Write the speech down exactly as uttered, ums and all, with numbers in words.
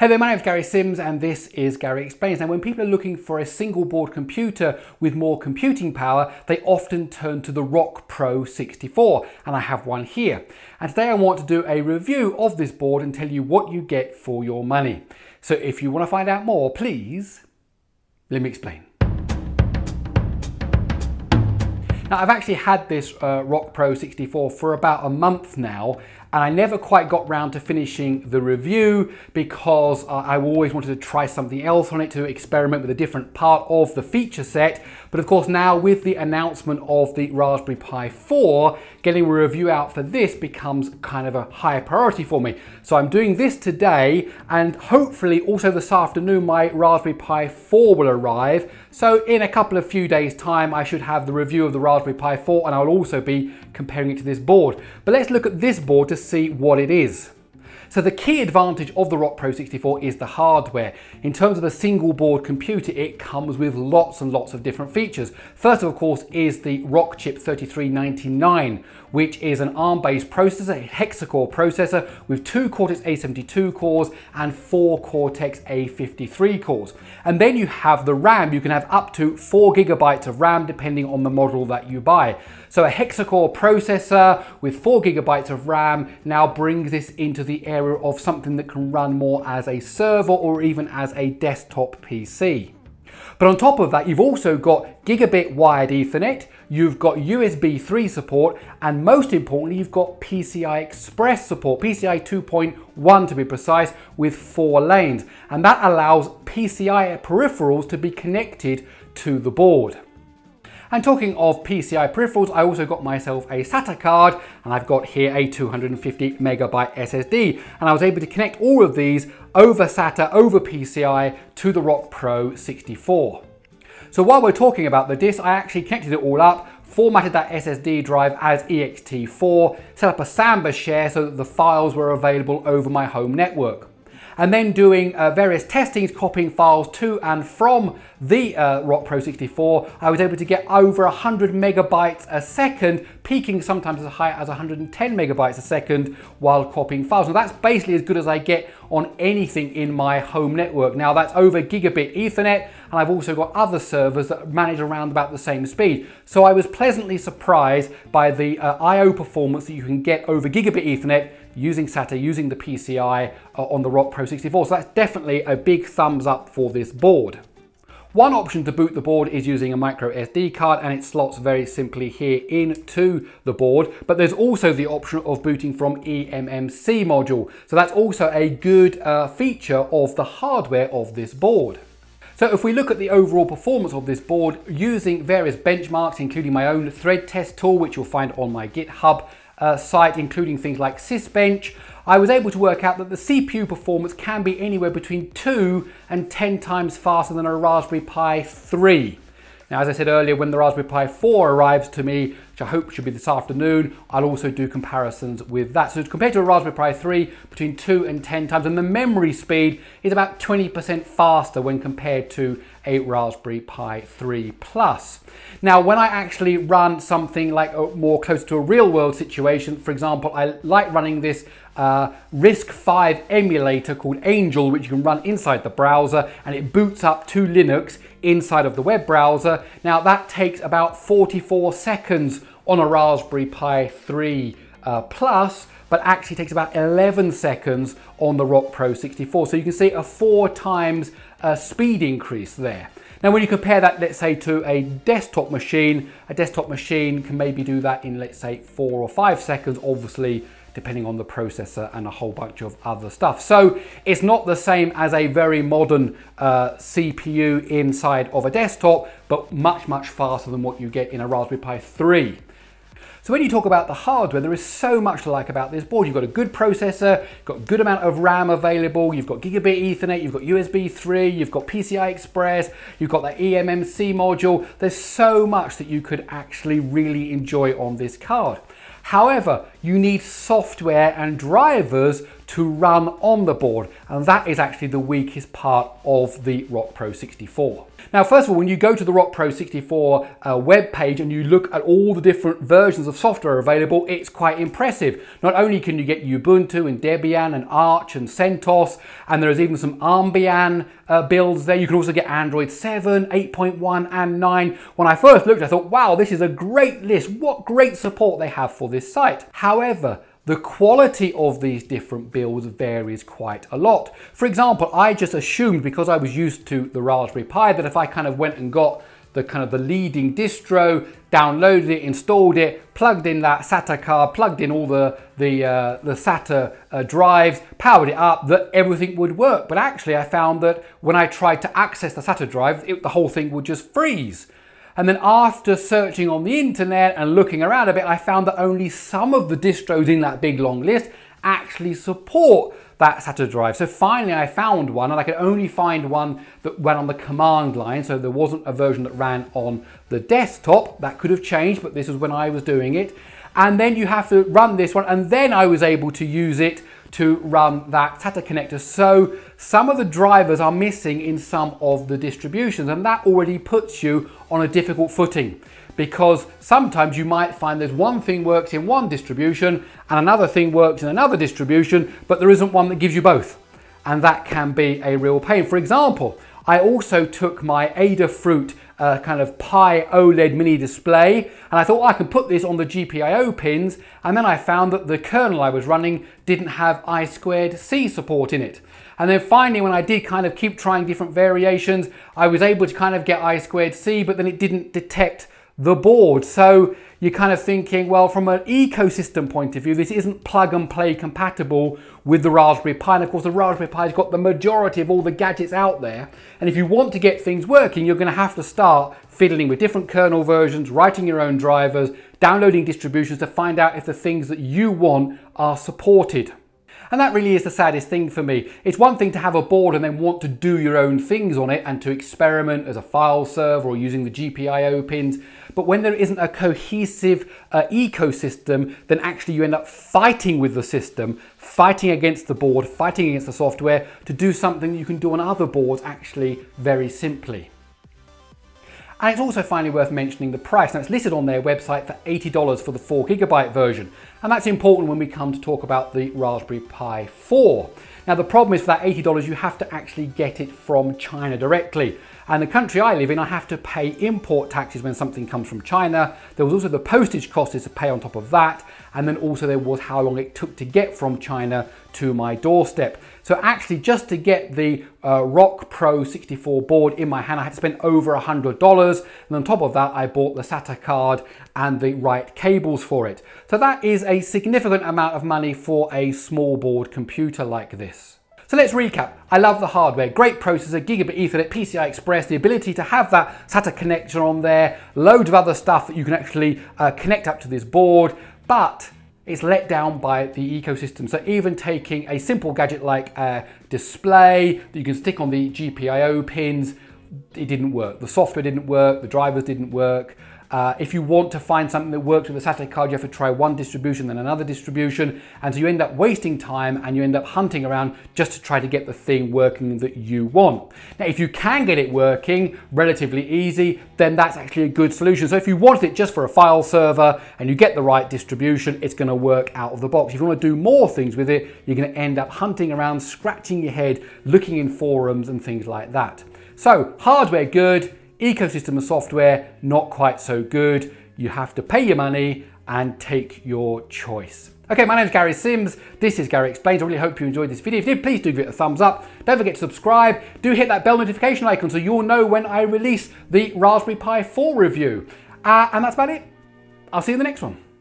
Hey there, my name's Gary Sims and this is Gary Explains. Now when people are looking for a single board computer with more computing power, they often turn to the ROCK pro sixty-four, and I have one here. And today I want to do a review of this board and tell you what you get for your money. So if you want to find out more, please let me explain. Now, I've actually had this uh, ROCK pro sixty-four for about a month now, and I never quite got round to finishing the review because uh, I always wanted to try something else on it, to experiment with a different part of the feature set. But of course now with the announcement of the Raspberry Pi four, getting a review out for this becomes kind of a higher priority for me. So I'm doing this today, and hopefully also this afternoon my Raspberry Pi four will arrive. So in a couple of few days time I should have the review of the Raspberry Pi four, and I'll also be comparing it to this board. But let's look at this board to see what it is. So the key advantage of the ROCK pro sixty-four is the hardware. In terms of a single board computer, it comes with lots and lots of different features. First of course is the Rockchip thirty-three ninety-nine, which is an ARM-based processor, a hexa-core processor with two Cortex A seventy-two cores and four Cortex A fifty-three cores. And then you have the RAM. You can have up to four gigabytes of RAM depending on the model that you buy. So a hexa-core processor with four gigabytes of RAM now brings this into the area of something that can run more as a server or even as a desktop P C. But on top of that, you've also got gigabit wired Ethernet, you've got U S B three support, and most importantly, you've got P C I Express support, P C I two point one to be precise, with four lanes. And that allows P C I peripherals to be connected to the board. And talking of P C I peripherals, I also got myself a SATA card, and I've got here a two hundred fifty megabyte S S D, and I was able to connect all of these over SATA, over P C I to the ROCK pro sixty-four. So while we're talking about the disk, I actually connected it all up, formatted that S S D drive as E X T four, set up a Samba share so that the files were available over my home network. And then doing uh, various testings, copying files to and from the uh, ROCK pro sixty-four, I was able to get over one hundred megabytes a second, peaking sometimes as high as one hundred ten megabytes a second while copying files. So that's basically as good as I get on anything in my home network. Now that's over gigabit Ethernet, and I've also got other servers that manage around about the same speed. So I was pleasantly surprised by the uh, I O performance that you can get over gigabit Ethernet using SATA, using the P C I uh, on the ROCK pro sixty-four. So that's definitely a big thumbs up for this board. One option to boot the board is using a microSD card, and it slots very simply here into the board. But there's also the option of booting from e M M C module. So that's also a good uh, feature of the hardware of this board. So if we look at the overall performance of this board using various benchmarks, including my own thread test tool, which you'll find on my GitHub uh, site, including things like Sysbench, I was able to work out that the C P U performance can be anywhere between two and ten times faster than a Raspberry Pi three. Now, as I said earlier, when the Raspberry Pi four arrives to me, which I hope should be this afternoon, I'll also do comparisons with that. So compared to a Raspberry Pi three, between two and ten times, and the memory speed is about twenty percent faster when compared to a Raspberry Pi three plus. Now, when I actually run something like a, more close to a real world situation, for example, I like running this Uh, RISC five emulator called Angel, which you can run inside the browser, and it boots up to Linux inside of the web browser. Now that takes about forty-four seconds on a Raspberry Pi three uh, plus, but actually takes about eleven seconds on the ROCK pro sixty-four. So you can see a four times uh, speed increase there. Now when you compare that, let's say, to a desktop machine, a desktop machine can maybe do that in, let's say, four or five seconds, obviously depending on the processor and a whole bunch of other stuff. So it's not the same as a very modern uh, C P U inside of a desktop, but much, much faster than what you get in a Raspberry Pi three. So when you talk about the hardware, there is so much to like about this board. You've got a good processor, you've got a good amount of RAM available, you've got gigabit Ethernet, you've got U S B three, you've got P C I Express, you've got that e M M C module. There's so much that you could actually really enjoy on this card. However, you need software and drivers to run on the board, and that is actually the weakest part of the Rock Pro sixty-four. Now, first of all, when you go to the Rock Pro sixty-four uh, web page and you look at all the different versions of software available, it's quite impressive. Not only can you get Ubuntu and Debian and Arch and CentOS, and there is even some Armbian uh, builds there. You can also get Android seven, eight point one and nine. When I first looked, I thought, wow, this is a great list. What great support they have for this site. However, the quality of these different builds varies quite a lot. For example, I just assumed, because I was used to the Raspberry Pi, that if I kind of went and got the kind of the leading distro, downloaded it, installed it, plugged in that SATA card, plugged in all the, the, uh, the SATA uh, drives, powered it up, that everything would work. But actually I found that when I tried to access the SATA drive, it, the whole thing would just freeze. And then after searching on the internet and looking around a bit, I found that only some of the distros in that big long list actually support that SATA drive. So finally I found one, and I could only find one that ran on the command line. So there wasn't a version that ran on the desktop. That could have changed, but this was when I was doing it. And then you have to run this one, and then I was able to use it to run that SATA connector. So some of the drivers are missing in some of the distributions, and that already puts you on a difficult footing, because sometimes you might find there's one thing works in one distribution and another thing works in another distribution, but there isn't one that gives you both, and that can be a real pain. For example, I also took my Adafruit uh, kind of Pi OLED mini display, and I thought, oh, I could put this on the G P I O pins, and then I found that the kernel I was running didn't have I two C support in it. And then finally, when I did kind of keep trying different variations, I was able to kind of get I two C, but then it didn't detect the board. So you're kind of thinking, well, from an ecosystem point of view, this isn't plug and play compatible with the Raspberry Pi. And of course, the Raspberry Pi has got the majority of all the gadgets out there. And if you want to get things working, you're going to have to start fiddling with different kernel versions, writing your own drivers, downloading distributions to find out if the things that you want are supported. And that really is the saddest thing for me. It's one thing to have a board and then want to do your own things on it and to experiment as a file server or using the G P I O pins. But when there isn't a cohesive uh, ecosystem, then actually you end up fighting with the system, fighting against the board, fighting against the software to do something you can do on other boards actually very simply. And it's also finally worth mentioning the price. Now, it's listed on their website for eighty dollars for the four gigabyte version. And that's important when we come to talk about the Raspberry Pi four. Now, the problem is, for that eighty dollars, you have to actually get it from China directly. And the country I live in, I have to pay import taxes when something comes from China. There was also the postage costs to pay on top of that. And then also there was how long it took to get from China to my doorstep. So actually, just to get the uh, Rock Pro sixty-four board in my hand, I had to spend over one hundred dollars. And on top of that, I bought the SATA card and the right cables for it. So that is a significant amount of money for a small board computer like this. So let's recap. I love the hardware, great processor, Gigabit Ethernet, P C I Express, the ability to have that SATA connection on there, loads of other stuff that you can actually uh, connect up to this board, but it's let down by the ecosystem. So even taking a simple gadget like a display that you can stick on the G P I O pins, it didn't work. The software didn't work, the drivers didn't work. Uh, if you want to find something that works with a SATA card, you have to try one distribution, then another distribution. And so you end up wasting time and you end up hunting around just to try to get the thing working that you want. Now, if you can get it working relatively easy, then that's actually a good solution. So if you wanted it just for a file server and you get the right distribution, it's going to work out of the box. If you want to do more things with it, you're going to end up hunting around, scratching your head, looking in forums and things like that. So hardware good, ecosystem and software not quite so good. You have to pay your money and take your choice. Okay, my name's Gary Sims. This is Gary Explains. I really hope you enjoyed this video. If you did, please do give it a thumbs up. Don't forget to subscribe. Do hit that bell notification icon so you'll know when I release the Raspberry Pi four review. Uh, and that's about it. I'll see you in the next one.